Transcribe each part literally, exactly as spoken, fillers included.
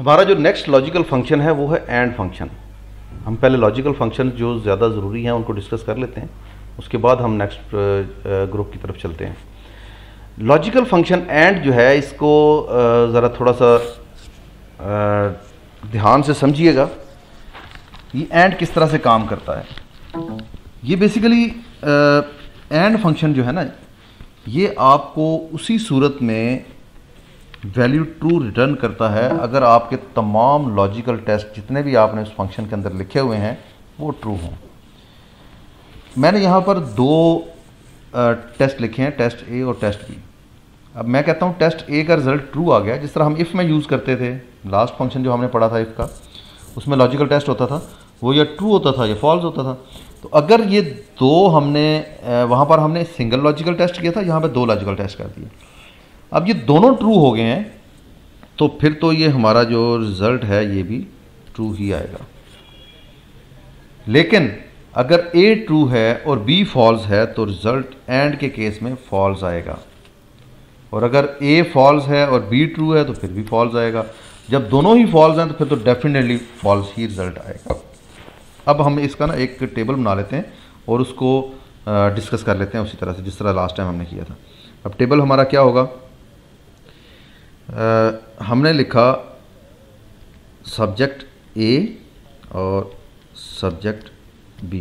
हमारा जो next logical function है वो है एंड फंक्शन। हम पहले लॉजिकल फंक्शन जो ज़्यादा ज़रूरी हैं उनको डिस्कस कर लेते हैं, उसके बाद हम नेक्स्ट ग्रुप की तरफ चलते हैं। लॉजिकल फंक्शन एंड जो है इसको ज़रा थोड़ा सा ध्यान से समझिएगा। ये एंड किस तरह से काम करता है, ये बेसिकली एंड फंक्शन जो है ना, ये आपको उसी सूरत में वैल्यू ट्रू रिटर्न करता है अगर आपके तमाम लॉजिकल टेस्ट जितने भी आपने उस फंक्शन के अंदर लिखे हुए हैं वो ट्रू हों। मैंने यहाँ पर दो टेस्ट लिखे हैं, टेस्ट ए और टेस्ट बी। अब मैं कहता हूँ टेस्ट ए का रिज़ल्ट ट्रू आ गया, जिस तरह हम इफ़ में यूज़ करते थे, लास्ट फंक्शन जो हमने पढ़ा था इफ़ का, उसमें लॉजिकल टेस्ट होता था, वो या ट्रू होता था या फॉल्स होता था। तो अगर ये दो हमने वहाँ पर हमने सिंगल लॉजिकल टेस्ट किया था, यहाँ पे दो लॉजिकल टेस्ट कर दिए। अब ये दोनों ट्रू हो गए हैं तो फिर तो ये हमारा जो रिज़ल्ट है ये भी ट्रू ही आएगा। लेकिन अगर ए ट्रू है और बी फॉल्स है तो रिज़ल्ट एंड के केस में फॉल्स आएगा, और अगर ए फॉल्स है और बी ट्रू है तो फिर भी फॉल्स आएगा। जब दोनों ही फॉल्स हैं तो फिर तो डेफिनेटली फॉल्स ही रिज़ल्ट आएगा। अब हम इसका ना एक टेबल बना लेते हैं और उसको डिस्कस कर लेते हैं उसी तरह से जिस तरह लास्ट टाइम हमने किया था। अब टेबल हमारा क्या होगा, आ, हमने लिखा सब्जेक्ट ए और सब्जेक्ट बी।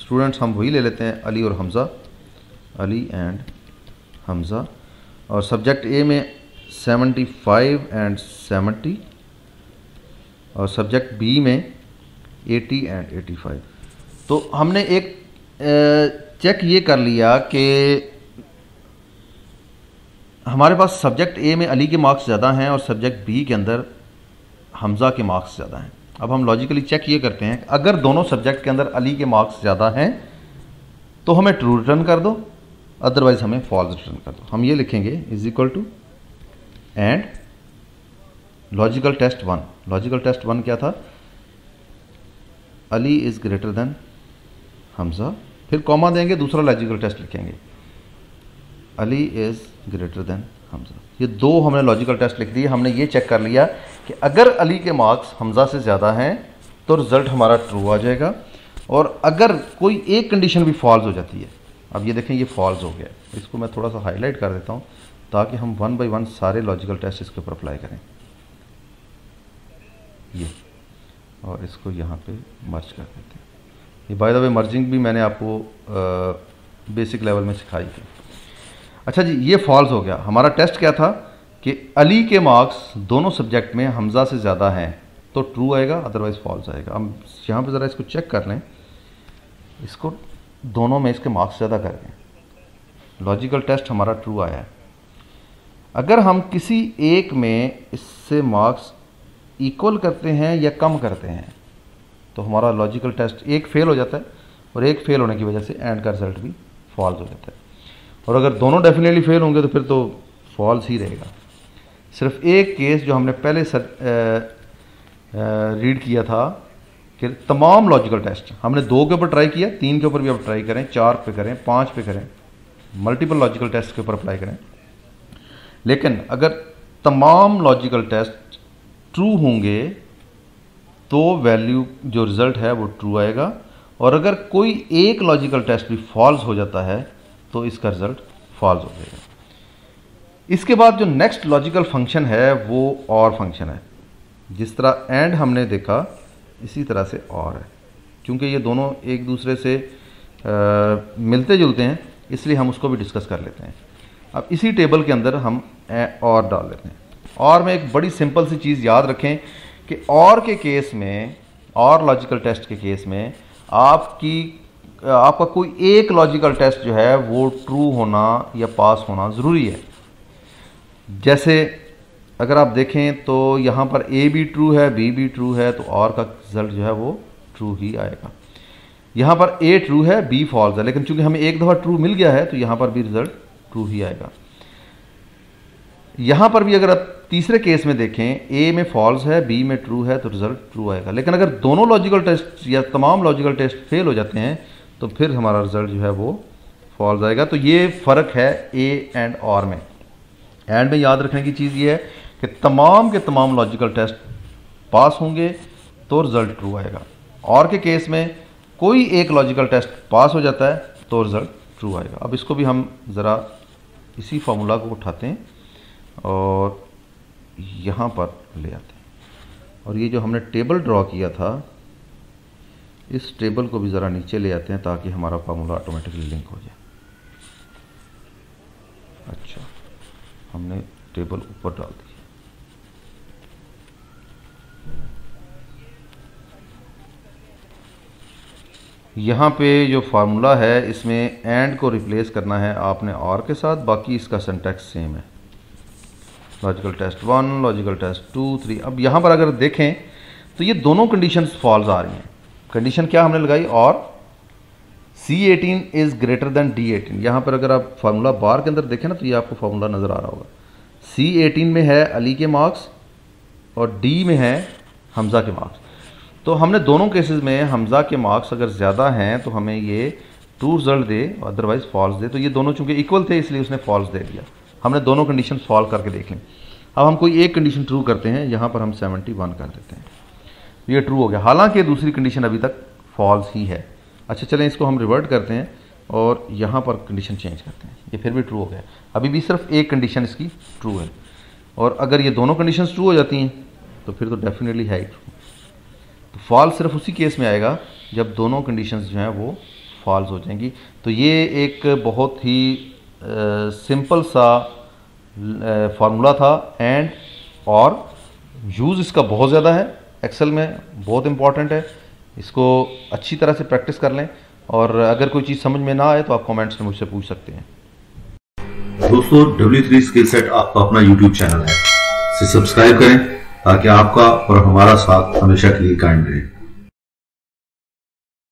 स्टूडेंट्स हम वही ले लेते हैं, अली और हमज़ा, अली एंड हमज़ा। और सब्जेक्ट ए में पचहत्तर एंड सत्तर, और सब्जेक्ट बी में अस्सी एंड पचासी। तो हमने एक चेक ये कर लिया कि हमारे पास सब्जेक्ट ए में अली के मार्क्स ज़्यादा हैं और सब्जेक्ट बी के अंदर हमज़ा के मार्क्स ज़्यादा हैं। अब हम लॉजिकली चेक ये करते हैं, अगर दोनों सब्जेक्ट के अंदर अली के मार्क्स ज़्यादा हैं तो हमें ट्रू रिटर्न कर दो, अदरवाइज़ हमें फॉल्स रिटर्न कर दो। हम ये लिखेंगे is equal to and logical test one. Logical test one क्या था, Ali is greater than Hamza, फिर कॉमा देंगे, दूसरा लॉजिकल टेस्ट लिखेंगे Ali is greater than Hamza. ये दो हमने लॉजिकल टेस्ट लिख दिए। हमने ये चेक कर लिया कि अगर अली के मार्क्स हमज़ा से ज़्यादा हैं तो रिज़ल्ट हमारा ट्रू आ जाएगा, और अगर कोई एक कंडीशन भी फॉल्स हो जाती है। अब ये देखें ये फॉल्स हो गया, इसको मैं थोड़ा सा हाईलाइट कर देता हूँ ताकि हम वन बाई वन सारे लॉजिकल टेस्ट इसके ऊपर अप्लाई करें, ये, और इसको यहाँ पे मर्ज कर देते हैं। ये बाय द वे मर्जिंग भी मैंने आपको आ, बेसिक लेवल में सिखाई थी। अच्छा जी, ये फॉल्स हो गया। हमारा टेस्ट क्या था कि अली के मार्क्स दोनों सब्जेक्ट में हमज़ा से ज़्यादा हैं तो ट्रू आएगा, अदरवाइज़ फॉल्स आएगा। हम यहाँ पर ज़रा इसको चेक कर लें, इसको दोनों में इसके मार्क्स ज़्यादा कर दें, लॉजिकल टेस्ट हमारा ट्रू आया है। अगर हम किसी एक में इससे मार्क्स इक्वल करते हैं या कम करते हैं तो हमारा लॉजिकल टेस्ट एक फेल हो जाता है, और एक फेल होने की वजह से एंड का रिजल्ट भी फॉल्स हो जाता है। और अगर दोनों डेफिनेटली फेल होंगे तो फिर तो फॉल्स ही रहेगा। सिर्फ एक केस जो हमने पहले सर, आ, आ, रीड किया था कि तमाम लॉजिकल टेस्ट हमने दो के ऊपर ट्राई किया, तीन के ऊपर भी आप ट्राई करें, चार पे करें, पाँच पे करें, मल्टीपल लॉजिकल टेस्ट के ऊपर अप्लाई करें, लेकिन अगर तमाम लॉजिकल टेस्ट ट्रू होंगे तो वैल्यू जो रिज़ल्ट है वो ट्रू आएगा, और अगर कोई एक लॉजिकल टेस्ट भी फॉल्स हो जाता है तो इसका रिज़ल्ट फॉल्स हो जाएगा। इसके बाद जो नेक्स्ट लॉजिकल फंक्शन है वो और फंक्शन है। जिस तरह एंड हमने देखा इसी तरह से और है, क्योंकि ये दोनों एक दूसरे से आ, मिलते जुलते हैं, इसलिए हम उसको भी डिस्कस कर लेते हैं। अब इसी टेबल के अंदर हम और डाल लेते हैं। और में एक बड़ी सिंपल सी चीज़ याद रखें कि और के केस में, और लॉजिकल टेस्ट के केस में आपकी आपका कोई एक लॉजिकल टेस्ट जो है वो ट्रू होना या पास होना ज़रूरी है। जैसे अगर आप देखें तो यहाँ पर ए भी ट्रू है, बी भी ट्रू है, तो और का रिज़ल्ट जो है वो ट्रू ही आएगा। यहाँ पर ए ट्रू है, बी फॉल्स है, लेकिन चूंकि हमें एक दफ़ा ट्रू मिल गया है तो यहाँ पर भी रिज़ल्ट ट्रू ही आएगा। यहाँ पर भी अगर आप तीसरे केस में देखें, ए में फॉल्स है, बी में ट्रू है, तो रिज़ल्ट ट्रू आएगा। लेकिन अगर दोनों लॉजिकल टेस्ट या तमाम लॉजिकल टेस्ट फेल हो जाते हैं तो फिर हमारा रिज़ल्ट जो है वो फॉल्स आएगा। तो ये फ़र्क है ए एंड और में। एंड में याद रखने की चीज़ ये है कि तमाम के तमाम लॉजिकल टेस्ट पास होंगे तो रिज़ल्ट ट्रू आएगा, और के केस में कोई एक लॉजिकल टेस्ट पास हो जाता है तो रिज़ल्ट ट्रू आएगा। अब इसको भी हम ज़रा इसी फार्मूला को उठाते हैं और यहाँ पर ले आते हैं, और ये जो हमने टेबल ड्रॉ किया था इस टेबल को भी ज़रा नीचे ले आते हैं ताकि हमारा फार्मूला ऑटोमेटिकली लिंक हो जाए। अच्छा, हमने टेबल ऊपर डाल दिया। यहाँ पे जो फार्मूला है इसमें एंड को रिप्लेस करना है आपने और के साथ, बाकी इसका सिंटैक्स सेम है। Logical test one, logical test two, three. अब यहाँ पर अगर देखें तो ये दोनों कंडीशंस फॉल्स आ रही हैं। कंडीशन क्या हमने लगाई, और C eighteen is greater than D eighteen. यहाँ पर अगर आप फार्मूला बार के अंदर देखें ना तो ये आपको फार्मूला नज़र आ रहा होगा। सी एटीन में है अली के मार्क्स और डी में है हमज़ा के मार्क्स। तो हमने दोनों केसेस में हमज़ा के मार्क्स अगर ज़्यादा हैं तो हमें ये ट्रू रिजल्ट दे, अदरवाइज़ फॉल्स दे। तो ये दोनों चूँकि इक्वल थे इसलिए उसने फॉल्स दे दिया। हमने दोनों कंडीशन सॉल्व करके देख लें। अब हम कोई एक कंडीशन ट्रू करते हैं, यहाँ पर हम सेवेंटी वन कर देते हैं, ये ट्रू हो गया, हालांकि दूसरी कंडीशन अभी तक फॉल्स ही है। अच्छा चलें इसको हम रिवर्ट करते हैं और यहाँ पर कंडीशन चेंज करते हैं, ये फिर भी ट्रू हो गया। अभी भी सिर्फ एक कंडीशन इसकी ट्रू है, और अगर ये दोनों कंडीशंस ट्रू हो जाती हैं तो फिर तो डेफिनेटली है ही ट्रू। तो फॉल्स सिर्फ उसी केस में आएगा जब दोनों कंडीशंस जो हैं वो फॉल्स हो जाएंगी। तो ये एक बहुत ही सिंपल सा फार्मूला था, एंड और यूज़ इसका बहुत ज़्यादा है एक्सेल में, बहुत इंपॉर्टेंट है। इसको अच्छी तरह से प्रैक्टिस कर लें, और अगर कोई चीज़ समझ में ना आए तो आप कमेंट्स में मुझसे पूछ सकते हैं। दोस्तों, डब्ल्यू थ्री स्किल सेट आपका अपना यूट्यूब चैनल है, इसे सब्सक्राइब करें ताकि आपका और हमारा साथ हमेशा के लिए कायम रहे।